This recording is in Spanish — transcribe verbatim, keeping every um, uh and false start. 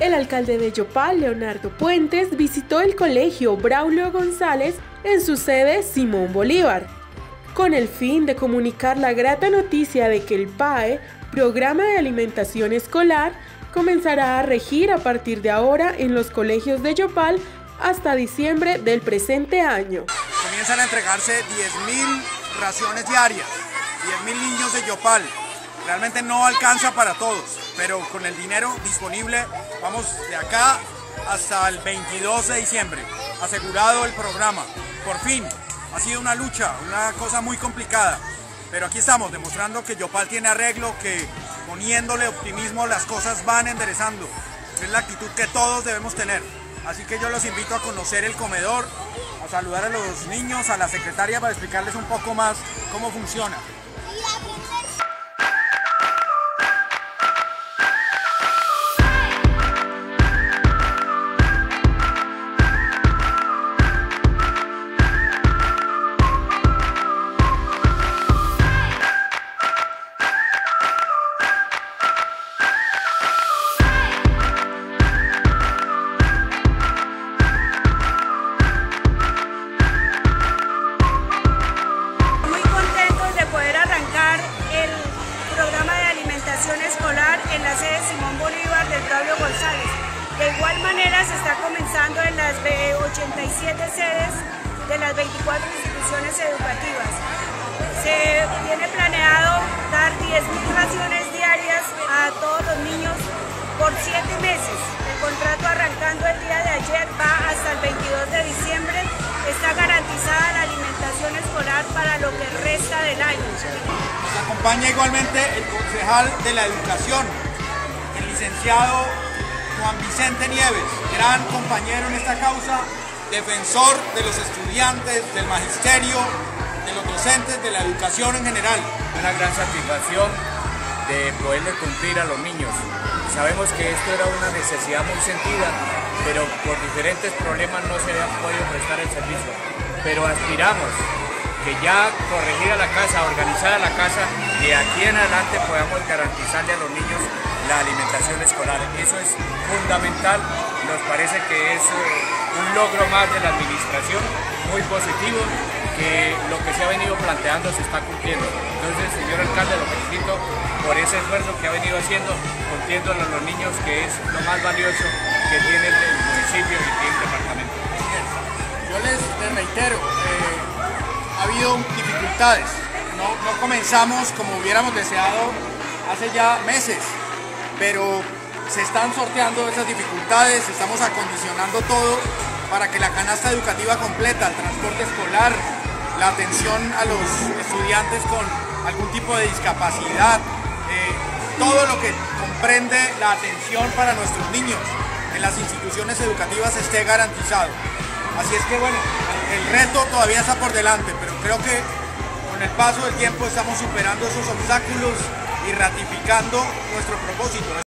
El alcalde de Yopal, Leonardo Puentes, visitó el colegio Braulio González en su sede Simón Bolívar, con el fin de comunicar la grata noticia de que el P A E, Programa de Alimentación Escolar, comenzará a regir a partir de ahora en los colegios de Yopal hasta diciembre del presente año. Comienzan a entregarse diez mil raciones diarias, diez mil niños de Yopal. Realmente no alcanza para todos, pero con el dinero disponible vamos de acá hasta el veintidós de diciembre, asegurado el programa. Por fin, ha sido una lucha, una cosa muy complicada, pero aquí estamos demostrando que Yopal tiene arreglo, que poniéndole optimismo las cosas van enderezando. Es la actitud que todos debemos tener. Así que yo los invito a conocer el comedor, a saludar a los niños, a la secretaria para explicarles un poco más cómo funciona. Escolar en la sede Simón Bolívar del Braulio González. De igual manera se está comenzando en las ochenta y siete sedes de las veinticuatro instituciones educativas. Se tiene planeado dar diez mil raciones diarias a todos los niños por siete meses. El contrato arrancando el día de ayer va hasta el veintidós de diciembre. Está garantizada la alimentación escolar para lo que resta del año. Nos acompaña igualmente el concejal de la educación, el licenciado Juan Vicente Nieves, gran compañero en esta causa, defensor de los estudiantes, del magisterio, de los docentes, de la educación en general. Una gran satisfacción de poderle cumplir a los niños. Sabemos que esto era una necesidad muy sentida, pero por diferentes problemas no se había podido prestar el servicio. Pero aspiramos que ya corregida la casa, organizada la casa, de aquí en adelante podamos garantizarle a los niños la alimentación escolar. Eso es fundamental, nos parece que es un logro más de la administración, muy positivo, que lo que se ha venido planteando se está cumpliendo. Entonces, señor alcalde, lo felicito por ese esfuerzo que ha venido haciendo, cumpliéndolo a los niños, que es lo más valioso que tiene el municipio y tiene el departamento. Yo les reitero, eh... ha habido dificultades, no, no comenzamos como hubiéramos deseado hace ya meses, pero se están sorteando esas dificultades, estamos acondicionando todo para que la canasta educativa completa, el transporte escolar, la atención a los estudiantes con algún tipo de discapacidad, eh, todo lo que comprende la atención para nuestros niños en las instituciones educativas esté garantizado. Así es que bueno, el reto todavía está por delante, pero creo que con el paso del tiempo estamos superando esos obstáculos y ratificando nuestro propósito.